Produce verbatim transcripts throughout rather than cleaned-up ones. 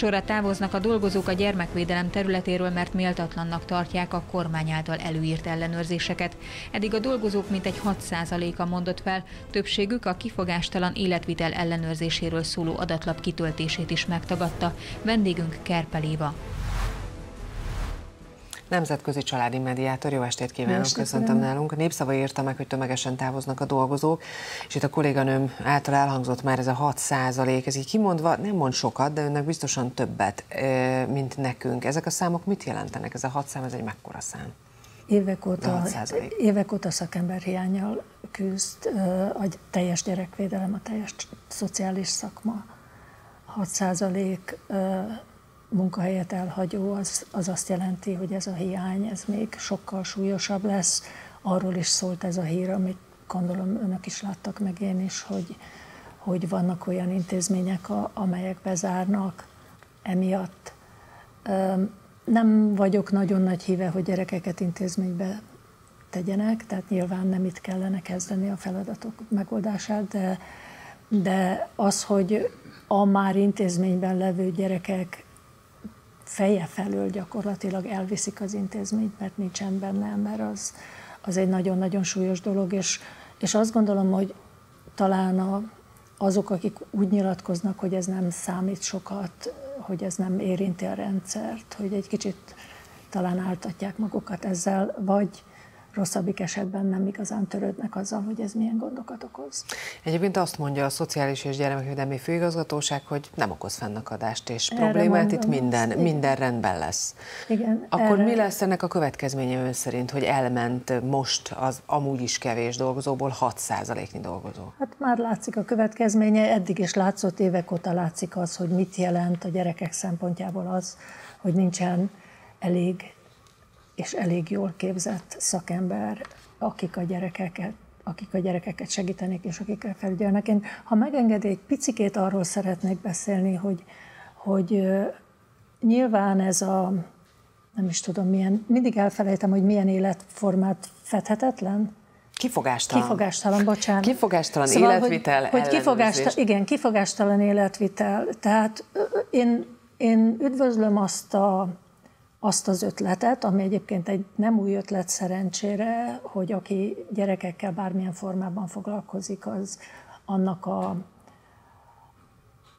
Sorra távoznak a dolgozók a gyermekvédelem területéről, mert méltatlannak tartják a kormány által előírt ellenőrzéseket. Eddig a dolgozók mintegy hat százaléka mondott fel, többségük a kifogástalan életvitel ellenőrzéséről szóló adatlap kitöltését is megtagadta. Vendégünk Kerpel Éva. Nemzetközi családi mediátor, jó estét kívánok, köszöntöm nálunk. A Népszava írta meg, hogy tömegesen távoznak a dolgozók, és itt a kolléganőm által elhangzott már ez a hat százalék, ez így kimondva nem mond sokat, de önnek biztosan többet, mint nekünk. Ezek a számok mit jelentenek? Ez a hat szám, ez egy mekkora szám? Évek óta, évek óta szakember hiánnyal küzd a teljes gyerekvédelem, a teljes szociális szakma. hat százalék munkahelyet elhagyó, az, az azt jelenti, hogy ez a hiány, ez még sokkal súlyosabb lesz. Arról is szólt ez a hír, amit gondolom önök is láttak, meg én is, hogy, hogy vannak olyan intézmények, amelyek bezárnak emiatt. Nem vagyok nagyon nagy híve, hogy gyerekeket intézménybe tegyenek, tehát nyilván nem itt kellene kezdeni a feladatok megoldását, de, de az, hogy a már intézményben levő gyerekek feje felől gyakorlatilag elviszik az intézményt, mert nincsen benne ember, az, az egy nagyon-nagyon súlyos dolog, és, és azt gondolom, hogy talán a, azok, akik úgy nyilatkoznak, hogy ez nem számít sokat, hogy ez nem érinti a rendszert, hogy egy kicsit talán áltatják magukat ezzel, vagy rosszabbik esetben nem igazán törődnek azzal, hogy ez milyen gondokat okoz. Egyébként azt mondja a Szociális és Gyermekvédelmi Főigazgatóság, hogy nem okoz fennakadást és erre problémát, mondom, itt minden, minden rendben lesz. Igen, Akkor erre... mi lesz ennek a következménye ön szerint, hogy elment most az amúgy is kevés dolgozóból hat százaléknyi dolgozó? Hát már látszik a következménye, eddig is látszott, évek óta látszik az, hogy mit jelent a gyerekek szempontjából az, hogy nincsen elég és elég jól képzett szakember, akik a gyerekeket, akik a gyerekeket segítenék, és akikre felügyelnek. Én, ha megengedi, egy picikét arról szeretnék beszélni, hogy, hogy nyilván ez a, nem is tudom milyen, mindig elfelejtem, hogy milyen életformát fedhetetlen. Kifogástalan. Kifogástalan, bocsánat. Kifogástalan szóval, életvitel, hogy, hogy kifogástalan, igen, kifogástalan életvitel. Tehát én, én üdvözlöm azt a azt az ötletet, ami egyébként egy nem új ötlet szerencsére, hogy aki gyerekekkel bármilyen formában foglalkozik, az annak a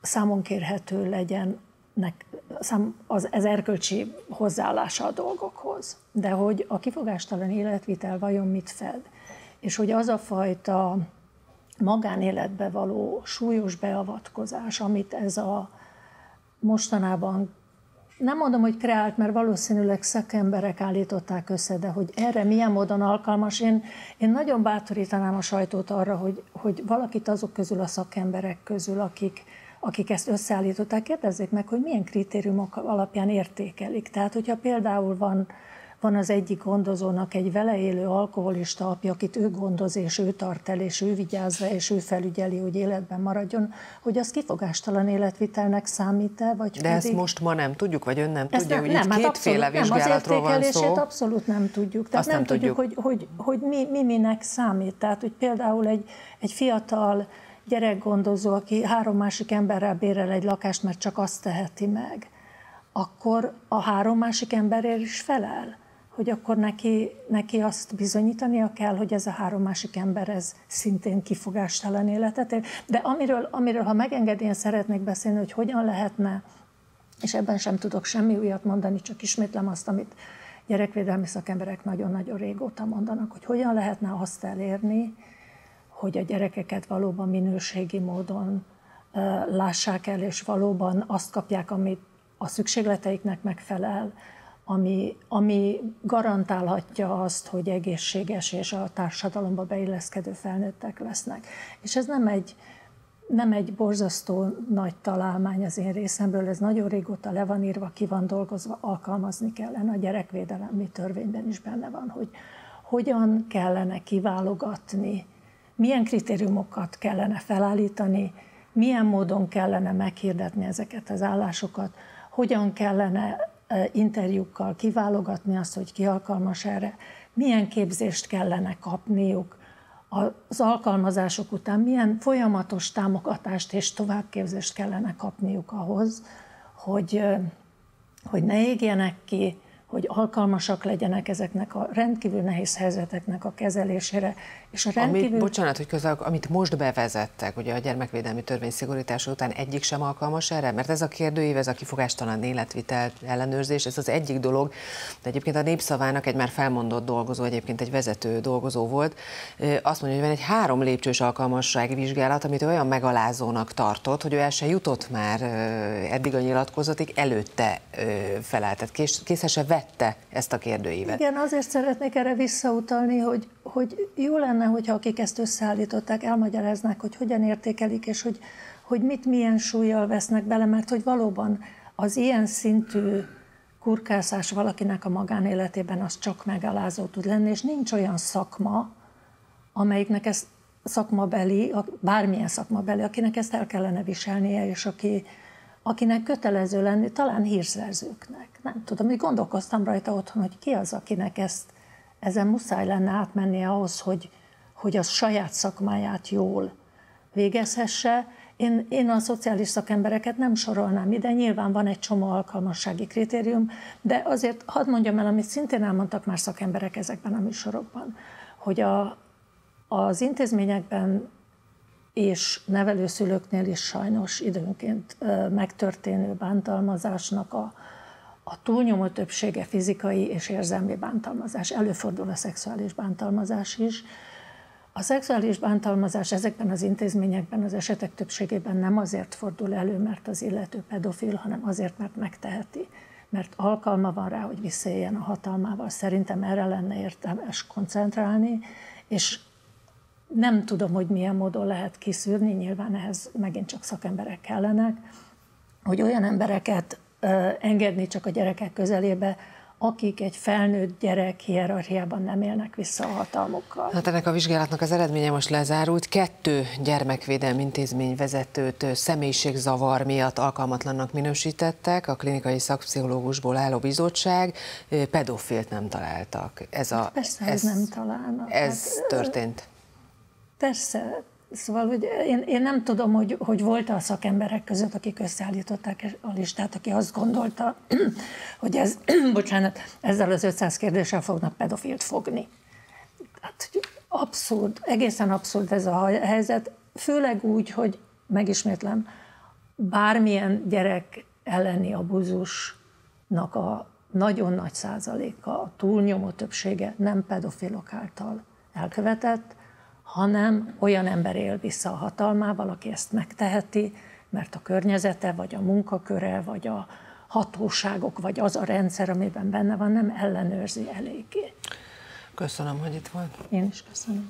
számon kérhető legyen az, az erkölcsi hozzáállása a dolgokhoz. De hogy a kifogástalan életvitel vajon mit fed? És hogy az a fajta magánéletbe való súlyos beavatkozás, amit ez a mostanában nem mondom, hogy kreált, mert valószínűleg szakemberek állították össze, de hogy erre milyen módon alkalmas, én, én nagyon bátorítanám a sajtót arra, hogy, hogy valakit azok közül, a szakemberek közül, akik, akik ezt összeállították, kérdezzék meg, hogy milyen kritériumok alapján értékelik. Tehát, hogyha például van, van az egyik gondozónak egy vele élő alkoholista apja, akit ő gondoz, és ő tart el, és ő vigyázza, és ő felügyeli, hogy életben maradjon, hogy az kifogástalan életvitelnek számít-e, vagy De pedig... ezt most ma nem tudjuk, vagy ön nem ezt tudja, nem, hogy nem, hát kétféle vizsgálatról van szó. Az értékelését abszolút nem tudjuk. Tehát nem, nem tudjuk, tudjuk hogy, hogy, hogy mi, mi minek számít. Tehát, hogy például egy, egy fiatal gyerekgondozó, aki három másik emberrel bérel egy lakást, mert csak azt teheti meg, akkor a három másik emberért is felel, hogy akkor neki, neki azt bizonyítania kell, hogy ez a három másik ember, ez szintén kifogástalan életet él. De amiről, amiről ha megengedi, én szeretnék beszélni, hogy hogyan lehetne, és ebben sem tudok semmi újat mondani, csak ismétlem azt, amit gyerekvédelmi szakemberek nagyon-nagyon régóta mondanak, hogy hogyan lehetne azt elérni, hogy a gyerekeket valóban minőségi módon uh, lássák el, és valóban azt kapják, amit a szükségleteiknek megfelel, Ami, ami garantálhatja azt, hogy egészséges és a társadalomba beilleszkedő felnőttek lesznek. És ez nem egy, nem egy borzasztó nagy találmány az én részemről, ez nagyon régóta le van írva, ki van dolgozva, alkalmazni kellene, a gyerekvédelmi törvényben is benne van, hogy hogyan kellene kiválogatni, milyen kritériumokat kellene felállítani, milyen módon kellene meghirdetni ezeket az állásokat, hogyan kellene interjúkkal kiválogatni azt, hogy ki alkalmas erre, milyen képzést kellene kapniuk, az alkalmazások után milyen folyamatos támogatást és továbbképzést kellene kapniuk ahhoz, hogy, hogy ne égjenek ki, hogy alkalmasak legyenek ezeknek a rendkívül nehéz helyzeteknek a kezelésére. És a rendkívül... Ami, bocsánat, hogy közben, amit most bevezettek, ugye a gyermekvédelmi törvény szigorítása után egyik sem alkalmas erre, mert ez a kérdőív, ez a kifogástalan életvitel ellenőrzés, ez az egyik dolog, de egyébként a Népszavának egy már felmondott dolgozó, egyébként egy vezető dolgozó volt, azt mondja, hogy van egy három lépcsős alkalmassági vizsgálat, amit ő olyan megalázónak tartott, hogy ő el se jutott már eddig a nyilatkozatig, előtte feleltet, készre se vette ezt a kérdőívet. Igen, azért szeretnék erre visszautalni, hogy, hogy jó lenne, hogyha akik ezt összeállították, elmagyaráznák, hogy hogyan értékelik, és hogy, hogy mit milyen súllyal vesznek bele, mert hogy valóban az ilyen szintű kurkászás valakinek a magánéletében az csak megalázó tud lenni, és nincs olyan szakma, amelyiknek ez szakmabeli, bármilyen szakmabeli, akinek ezt el kellene viselnie, és aki, akinek kötelező lenni, talán hírszerzőknek. Nem tudom, hogy gondolkoztam rajta otthon, hogy ki az, akinek ezt, ezen muszáj lenne átmennie ahhoz, hogy, hogy a saját szakmáját jól végezhesse. Én, én a szociális szakembereket nem sorolnám ide, nyilván van egy csomó alkalmassági kritérium, de azért hadd mondjam el, amit szintén elmondtak már szakemberek ezekben a műsorokban, hogy a, az intézményekben és nevelőszülőknél is sajnos időnként megtörténő bántalmazásnak a A túlnyomó többsége fizikai és érzelmi bántalmazás, előfordul a szexuális bántalmazás is. A szexuális bántalmazás ezekben az intézményekben, az esetek többségében nem azért fordul elő, mert az illető pedofil, hanem azért, mert megteheti. Mert alkalma van rá, hogy visszaéljen a hatalmával. Szerintem erre lenne értelmes koncentrálni, és nem tudom, hogy milyen módon lehet kiszűrni, nyilván ehhez megint csak szakemberek kellenek, hogy olyan embereket engedni csak a gyerekek közelébe, akik egy felnőtt gyerek hierarchiában nem élnek vissza a hatalmukkal. Hát ennek a vizsgálatnak az eredménye most lezárult. Kettő gyermekvédelmi intézmény vezetőt személyiségzavar miatt alkalmatlannak minősítettek, a klinikai szakpszichológusból álló bizottság, pedofilt nem találtak. Ez a, persze, ez, nem találnak. Ez hát, történt. Persze. Szóval hogy én, én nem tudom, hogy, hogy volt-e a szakemberek között, akik összeállították a listát, aki azt gondolta, hogy ez, bocsánat, ezzel az ötszáz kérdéssel fognak pedofilt fogni. Hát abszurd, egészen abszurd ez a helyzet, főleg úgy, hogy megismétlem, bármilyen gyerek elleni abúzusnak a nagyon nagy százaléka, a túlnyomó többsége nem pedofilok által elkövetett, hanem olyan ember él vissza a hatalmával, aki ezt megteheti, mert a környezete, vagy a munkaköre, vagy a hatóságok, vagy az a rendszer, amiben benne van, nem ellenőrzi eléggé. Köszönöm, hogy itt volt. Én is köszönöm.